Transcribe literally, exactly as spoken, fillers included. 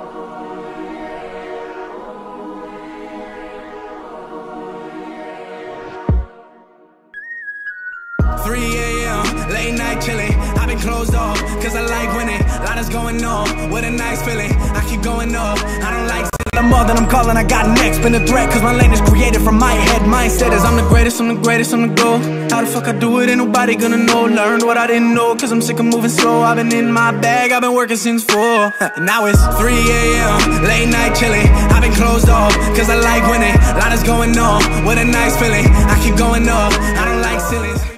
three A M, late night chilling. I've been closed off, cause I like winning. A lot is going on, what a nice feeling. I keep going up, I don't like I'm more than I'm calling, I got next. Been a threat, cause my lane is created from my head. Mindset is I'm the greatest, I'm the greatest, I'm the GOAT. How the fuck I do it, ain't nobody gonna know. Learned what I didn't know, cause I'm sick of moving slow. I've been in my bag, I've been working since four. Now it's three A M, late night chilling. I've been closed off, cause I like winning. A lot is going on, what a nice feeling. I keep going up, I don't like ceilings.